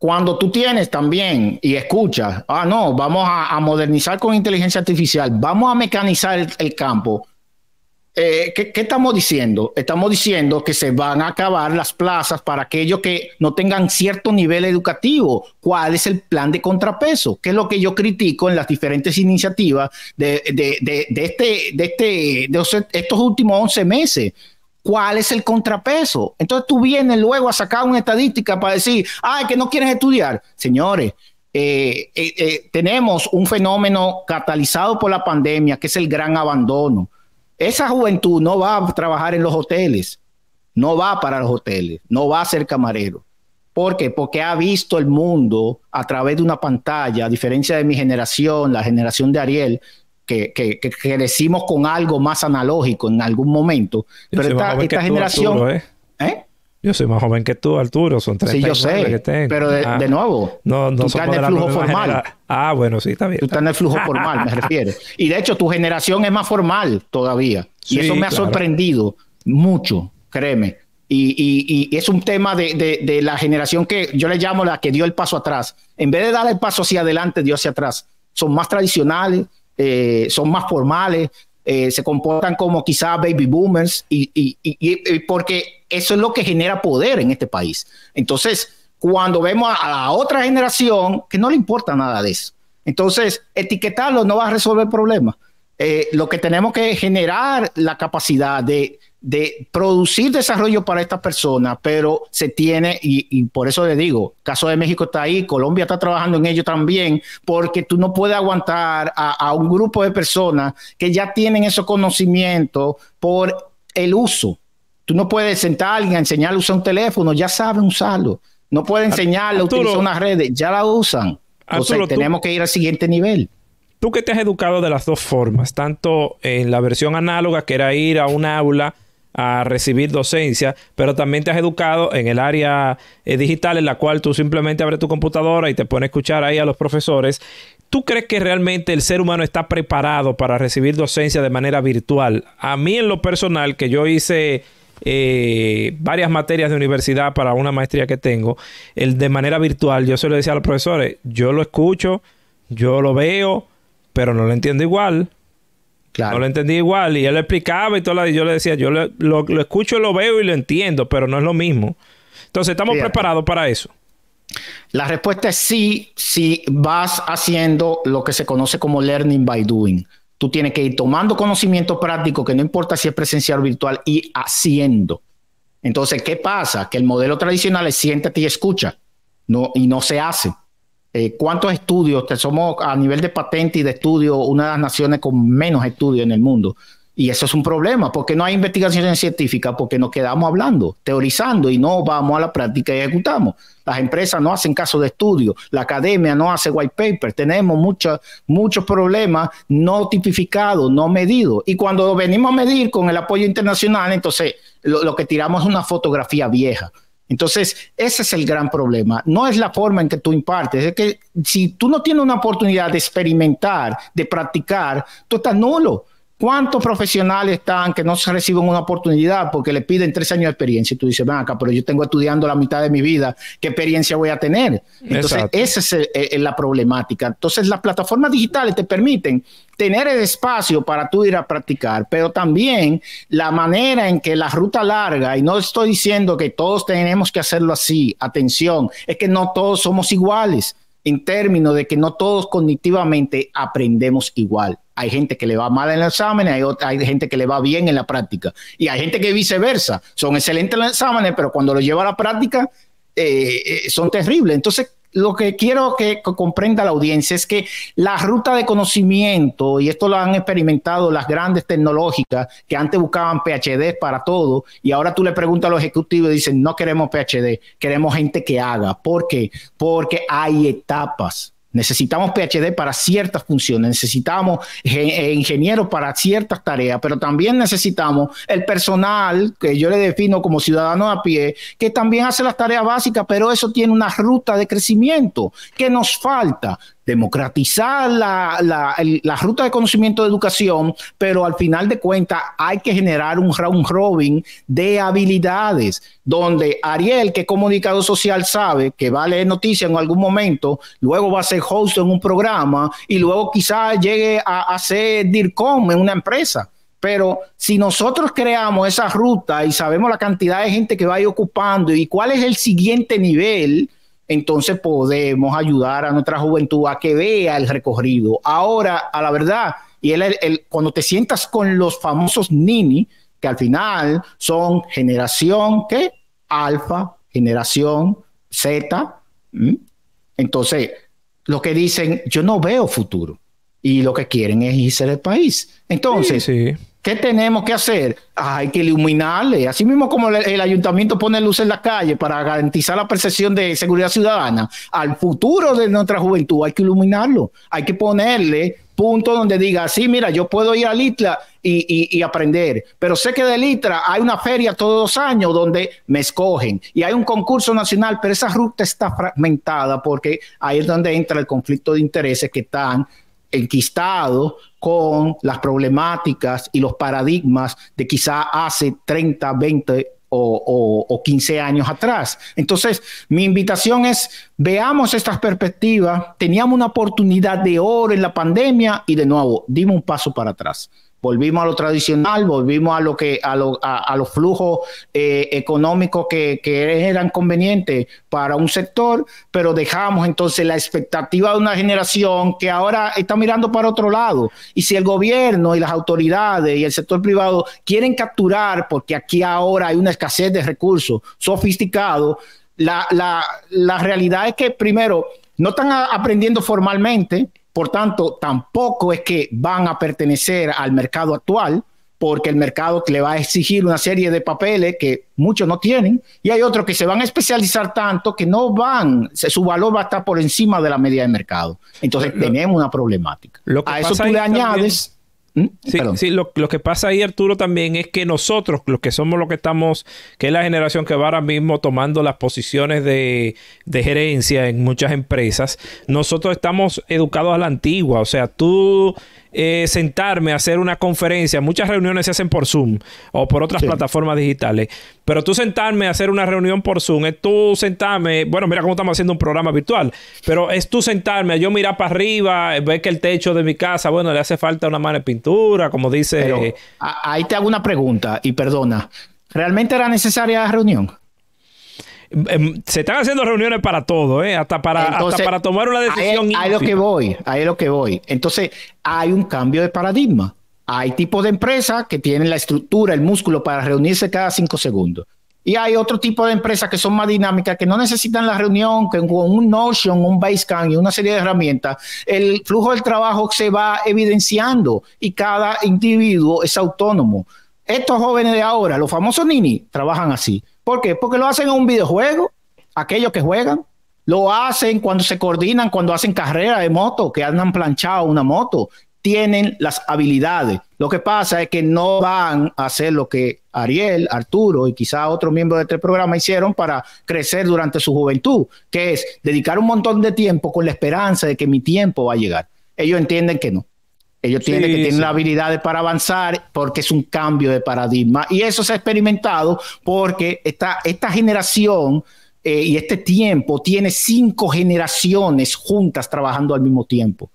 Cuando tú tienes también y escuchas, ah, no, vamos a modernizar con inteligencia artificial, vamos a mecanizar el campo, ¿qué estamos diciendo? Estamos diciendo que se van a acabar las plazas para aquellos que no tengan cierto nivel educativo. ¿Cuál es el plan de contrapeso? ¿Qué es lo que yo critico en las diferentes iniciativas de estos últimos 11 meses? ¿Cuál es el contrapeso? Entonces tú vienes luego a sacar una estadística para decir, ay, que no quieres estudiar. Señores, tenemos un fenómeno catalizado por la pandemia, que es el gran abandono. Esa juventud no va a trabajar en los hoteles, no va para los hoteles, no va a ser camarero. ¿Por qué? Porque ha visto el mundo a través de una pantalla, a diferencia de mi generación, la generación de Ariel, que crecimos con algo más analógico en algún momento. Pero esta generación... Arturo, yo soy más joven que tú, Arturo. Son 30 años. Sí, yo sé. Pero de nuevo, tú estás en el flujo formal. Ah, bueno, sí, está bien. Tú estás en el flujo formal, me refiero. Y de hecho, tu generación es más formal todavía. Sí, y eso me ha sorprendido mucho, créeme. Y es un tema de la generación que yo le llamo la que dio el paso atrás. En vez de dar el paso hacia adelante, dio hacia atrás. Son más tradicionales. Son más formales, se comportan como quizás baby boomers, y porque eso es lo que genera poder en este país. Entonces, cuando vemos a la otra generación, que no le importa nada de eso. Entonces, etiquetarlo no va a resolver el problema. Lo que tenemos que generar la capacidad de producir desarrollo para estas personas, pero se tiene, y por eso le digo, el caso de México está ahí, Colombia está trabajando en ello también, porque tú no puedes aguantar a un grupo de personas que ya tienen esos conocimientos por el uso. Tú no puedes sentar a alguien a enseñarle a usar un teléfono, ya saben usarlo. No puedes enseñarle a utilizar unas redes, ya la usan. Entonces tenemos que ir al siguiente nivel. Tú que te has educado de las dos formas, tanto en la versión análoga, que era ir a un aula a recibir docencia, pero también te has educado en el área digital, en la cual tú simplemente abres tu computadora y te pones a escuchar ahí a los profesores. ¿Tú crees que realmente el ser humano está preparado para recibir docencia de manera virtual? A mí, en lo personal, que yo hice varias materias de universidad para una maestría que tengo, de manera virtual, yo se lo decía a los profesores, yo lo escucho, yo lo veo, pero no lo entiendo igual. Claro. No lo entendí igual. Y él lo explicaba y todo. Y yo le decía, yo lo escucho, lo veo y lo entiendo, pero no es lo mismo. Entonces, ¿estamos preparados para eso? La respuesta es sí, si vas haciendo lo que se conoce como learning by doing. Tú tienes que ir tomando conocimiento práctico, que no importa si es presencial o virtual, y haciendo. Entonces, ¿qué pasa? Que el modelo tradicional es siéntate y escucha. No, y no se hace. ¿Cuántos estudios? Somos a nivel de patente y de estudio una de las naciones con menos estudios en el mundo. Y eso es un problema, porque no hay investigación científica, porque nos quedamos hablando, teorizando y no vamos a la práctica y ejecutamos. Las empresas no hacen caso de estudio, la academia no hace white paper. Tenemos muchos problemas no tipificados, no medidos. Y cuando venimos a medir con el apoyo internacional, entonces lo que tiramos es una fotografía vieja. Entonces, ese es el gran problema. No es la forma en que tú impartes. Es que si tú no tienes una oportunidad de experimentar, de practicar, tú estás nulo. ¿Cuántos profesionales están que no se reciben una oportunidad porque le piden 3 años de experiencia? Y tú dices, ven acá, pero yo tengo estudiando la mitad de mi vida. ¿Qué experiencia voy a tener? Entonces, exacto, esa es la problemática. Entonces, las plataformas digitales te permiten tener el espacio para tú ir a practicar, pero también la manera en que la ruta larga, y no estoy diciendo que todos tenemos que hacerlo así, atención, es que no todos somos iguales, en términos de que no todos cognitivamente aprendemos igual. Hay gente que le va mal en el examen, hay gente que le va bien en la práctica, y hay gente que viceversa, son excelentes en los exámenes, pero cuando lo lleva a la práctica son terribles. Entonces, lo que quiero que comprenda la audiencia es que la ruta de conocimiento, y esto lo han experimentado las grandes tecnológicas que antes buscaban PhD para todo, y ahora tú le preguntas a los ejecutivos y dicen, no queremos PhD, queremos gente que haga. ¿Por qué? Porque hay etapas. Necesitamos PhD para ciertas funciones, necesitamos ingenieros para ciertas tareas, pero también necesitamos el personal, que yo le defino como ciudadano a pie, que también hace las tareas básicas, pero eso tiene una ruta de crecimiento que nos falta. democratizar la ruta de conocimiento de educación, pero al final de cuentas hay que generar un round robin de habilidades, donde Ariel, que es comunicador social, sabe que va a leer noticias en algún momento, luego va a ser host en un programa y luego quizás llegue a ser DIRCOM en una empresa. Pero si nosotros creamos esa ruta y sabemos la cantidad de gente que va a ir ocupando y cuál es el siguiente nivel, entonces podemos ayudar a nuestra juventud a que vea el recorrido. Ahora, a la verdad, y cuando te sientas con los famosos nini, que al final son generación, ¿qué? Alfa, generación Z. Entonces, lo que dicen, yo no veo futuro. Y lo que quieren es irse del país. Entonces, sí, sí. ¿Qué tenemos que hacer? Hay que iluminarle. Así mismo como el ayuntamiento pone luz en la calle para garantizar la percepción de seguridad ciudadana, al futuro de nuestra juventud hay que iluminarlo. Hay que ponerle puntos donde diga, sí, mira, yo puedo ir al ITLA y aprender, pero sé que del ITLA hay una feria todos los años donde me escogen y hay un concurso nacional, pero esa ruta está fragmentada porque ahí es donde entra el conflicto de intereses que están enquistado con las problemáticas y los paradigmas de quizá hace 30, 20 o 15 años atrás. Entonces, mi invitación es, veamos estas perspectivas. Teníamos una oportunidad de oro en la pandemia y de nuevo, dimos un paso para atrás. Volvimos a lo tradicional, volvimos a lo que a los flujos económicos que eran convenientes para un sector, pero dejamos entonces la expectativa de una generación que ahora está mirando para otro lado. Y si el gobierno y las autoridades y el sector privado quieren capturar, porque aquí ahora hay una escasez de recursos sofisticados, la realidad es que primero no están aprendiendo formalmente. Por tanto, tampoco es que van a pertenecer al mercado actual, porque el mercado le va a exigir una serie de papeles que muchos no tienen, y hay otros que se van a especializar tanto que no van, su valor va a estar por encima de la media de mercado. Entonces, tenemos una problemática. A eso tú le añades... Sí, sí, lo que pasa ahí, Arturo, también es que nosotros, los que somos los que estamos, que es la generación que va ahora mismo tomando las posiciones de gerencia en muchas empresas, nosotros estamos educados a la antigua. O sea, tú sentarme a hacer una conferencia, muchas reuniones se hacen por Zoom o por otras plataformas digitales, pero tú sentarme a hacer una reunión por Zoom es tú sentarme, bueno, mira cómo estamos haciendo un programa virtual, pero es tú sentarme, yo mirar para arriba, ver que el techo de mi casa, bueno, le hace falta una mano de pintura, como dice... Pero, ahí te hago una pregunta y perdona, ¿realmente era necesaria la reunión? Se están haciendo reuniones para todo, ¿eh? Entonces, hasta para tomar una decisión. Ahí es lo que voy. Entonces, hay un cambio de paradigma. Hay tipos de empresas que tienen la estructura, el músculo para reunirse cada 5 segundos. Y hay otro tipo de empresas que son más dinámicas, que no necesitan la reunión, que con un Notion, un Basecamp y una serie de herramientas, el flujo del trabajo se va evidenciando y cada individuo es autónomo. Estos jóvenes de ahora, los famosos nini, trabajan así. ¿Por qué? Porque lo hacen en un videojuego, aquellos que juegan, lo hacen cuando se coordinan, cuando hacen carrera de moto, que han planchado una moto, tienen las habilidades. Lo que pasa es que no van a hacer lo que Ariel, Arturo y quizá otros miembros de este programa hicieron para crecer durante su juventud, que es dedicar un montón de tiempo con la esperanza de que mi tiempo va a llegar. Ellos entienden que no. Ellos tienen las habilidades para avanzar porque es un cambio de paradigma. Y eso se ha experimentado porque esta generación y este tiempo tiene 5 generaciones juntas trabajando al mismo tiempo.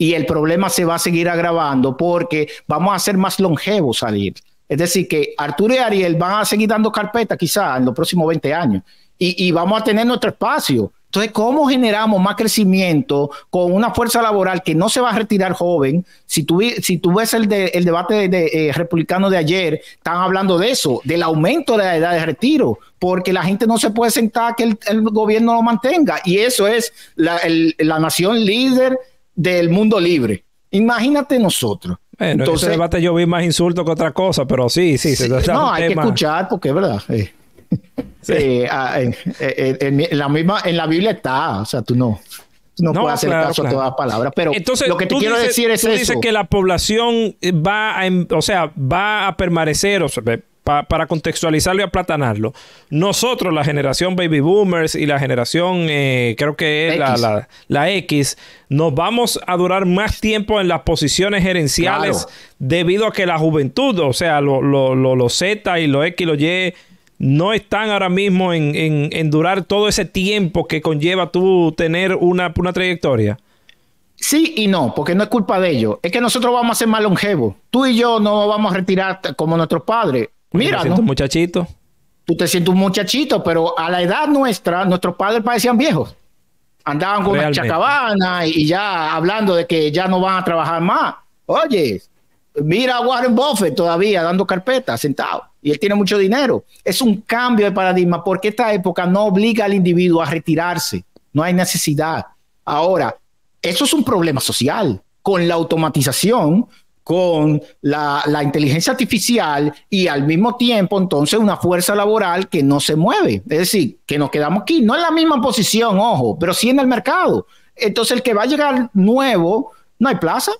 Y el problema se va a seguir agravando porque vamos a ser más longevos al ir. Es decir, que Arturo y Ariel van a seguir dando carpeta quizás en los próximos 20 años. Y vamos a tener nuestro espacio. Entonces, ¿cómo generamos más crecimiento con una fuerza laboral que no se va a retirar joven? Si tú ves el debate republicano de ayer, están hablando de eso, del aumento de la edad de retiro, porque la gente no se puede sentar que el gobierno lo mantenga. Y eso es la nación líder del mundo libre. Imagínate nosotros. Bueno, entonces, en ese debate yo vi más insultos que otra cosa, pero sí. No, hay que escuchar porque es verdad. Sí. En la Biblia está, o sea, tú no puedes hacer caso a todas las palabras, pero entonces, lo que te quiero decir es eso. Tú dices que la población va a permanecer, o sea, para contextualizarlo y aplatanarlo, nosotros, la generación Baby Boomers y la generación, creo que es la X, nos vamos a durar más tiempo en las posiciones gerenciales, claro, debido a que la juventud, o sea, los Z y los X y los Y, no están ahora mismo en durar todo ese tiempo que conlleva tú tener una trayectoria. Sí y no, porque no es culpa de ellos. Es que nosotros vamos a ser más longevos. Tú y yo no vamos a retirar como nuestros padres. Mira, ¿no? Muchachito. Tú te sientes un muchachito, pero a la edad nuestra, nuestros padres parecían viejos. Andaban con una chacabana y ya hablando de que ya no van a trabajar más. Oye, mira a Warren Buffett todavía dando carpeta, sentado. Y él tiene mucho dinero. Es un cambio de paradigma porque esta época no obliga al individuo a retirarse. No hay necesidad. Ahora, eso es un problema social. Con la automatización, con la inteligencia artificial y al mismo tiempo, entonces, una fuerza laboral que no se mueve. Es decir, que nos quedamos aquí. No en la misma posición, ojo, pero sí en el mercado. Entonces, el que va a llegar nuevo, no hay plaza.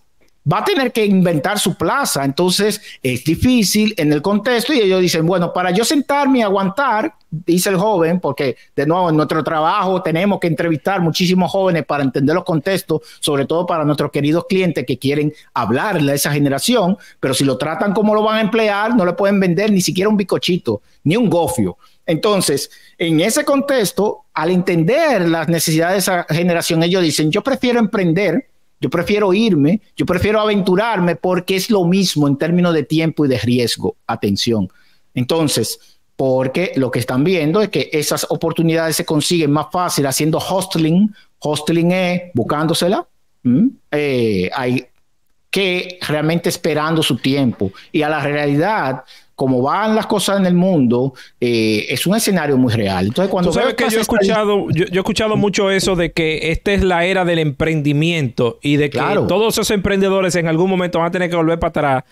Va a tener que inventar su plaza. Entonces, es difícil en el contexto y ellos dicen, bueno, para yo sentarme y aguantar, dice el joven, porque de nuevo en nuestro trabajo tenemos que entrevistar muchísimos jóvenes para entender los contextos, sobre todo para nuestros queridos clientes que quieren hablarle a esa generación, pero si lo tratan como lo van a emplear, no le pueden vender ni siquiera un bizcochito, ni un gofio. Entonces, en ese contexto, al entender las necesidades de esa generación, ellos dicen, yo prefiero emprender. Yo prefiero irme, yo prefiero aventurarme porque es lo mismo en términos de tiempo y de riesgo. Atención. Entonces, porque lo que están viendo es que esas oportunidades se consiguen más fácil haciendo hustling. Hustling es buscándosela. Hay que realmente esperando su tiempo. Y a la realidad, como van las cosas en el mundo, es un escenario muy real. Entonces, cuando tú sabes que yo he escuchado mucho eso de que esta es la era del emprendimiento y de que todos esos emprendedores en algún momento van a tener que volver para atrás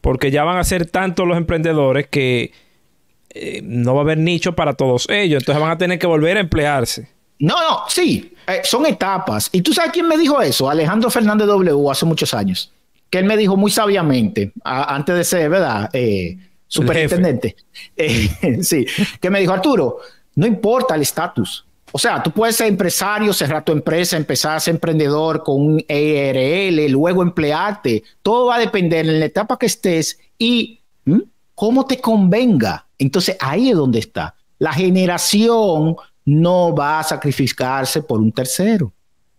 porque ya van a ser tantos los emprendedores que no va a haber nicho para todos ellos. Entonces van a tener que volver a emplearse. No, sí. Son etapas. ¿Y tú sabes quién me dijo eso? Alejandro Fernández W. hace muchos años. Que él me dijo muy sabiamente, antes de ser, ¿verdad?, superintendente, sí, que me dijo, Arturo, no importa el estatus. O sea, tú puedes ser empresario, cerrar tu empresa, empezar a ser emprendedor con un ERL, luego emplearte. Todo va a depender en la etapa que estés y cómo te convenga. Entonces, ahí es donde está. La generación no va a sacrificarse por un tercero.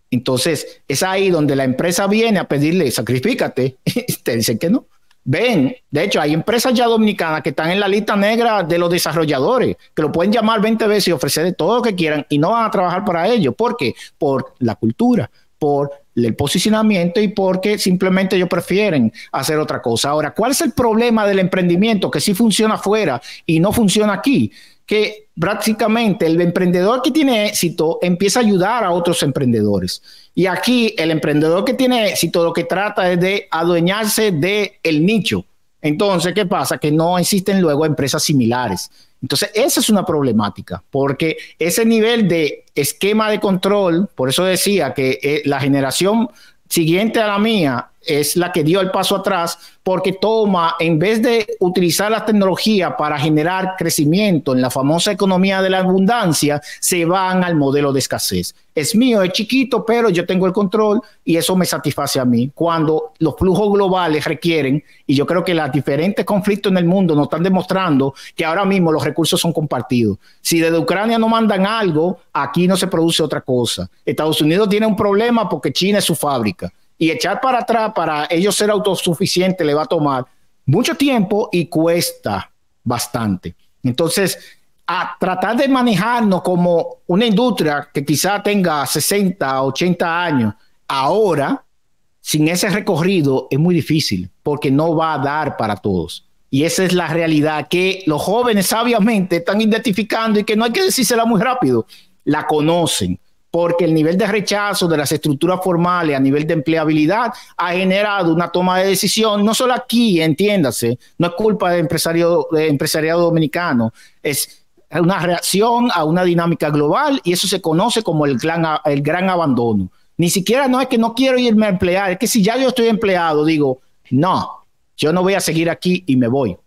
Entonces, es ahí donde la empresa viene a pedirle, sacrifícate. Te dicen que no. Ven, de hecho, hay empresas ya dominicanas que están en la lista negra de los desarrolladores, que lo pueden llamar 20 veces y ofrecer de todo lo que quieran y no van a trabajar para ellos. ¿Por qué? Por la cultura, por el posicionamiento y porque simplemente ellos prefieren hacer otra cosa. Ahora, ¿cuál es el problema del emprendimiento que sí funciona afuera y no funciona aquí? Que prácticamente el emprendedor que tiene éxito empieza a ayudar a otros emprendedores. Y aquí el emprendedor que tiene éxito lo que trata es de adueñarse del nicho. Entonces, ¿qué pasa? Que no existen luego empresas similares. Entonces, esa es una problemática, porque ese nivel de esquema de control, por eso decía que la generación siguiente a la mía es la que dio el paso atrás porque toma, en vez de utilizar la tecnología para generar crecimiento en la famosa economía de la abundancia, se van al modelo de escasez. Es mío, es chiquito, pero yo tengo el control y eso me satisface a mí. Cuando los flujos globales requieren, y yo creo que los diferentes conflictos en el mundo nos están demostrando que ahora mismo los recursos son compartidos. Si desde Ucrania no mandan algo, aquí no se produce otra cosa. Estados Unidos tiene un problema porque China es su fábrica. Y echar para atrás para ellos ser autosuficientes le va a tomar mucho tiempo y cuesta bastante. Entonces, a tratar de manejarnos como una industria que quizá tenga 60, 80 años, ahora, sin ese recorrido, es muy difícil porque no va a dar para todos. Y esa es la realidad que los jóvenes sabiamente están identificando y que no hay que decírsela muy rápido. La conocen. Porque el nivel de rechazo de las estructuras formales a nivel de empleabilidad ha generado una toma de decisión, no solo aquí, entiéndase, no es culpa del empresariado dominicano, es una reacción a una dinámica global y eso se conoce como el gran abandono. Ni siquiera no es que no quiero irme a emplear, es que si ya yo estoy empleado, digo, no, yo no voy a seguir aquí y me voy.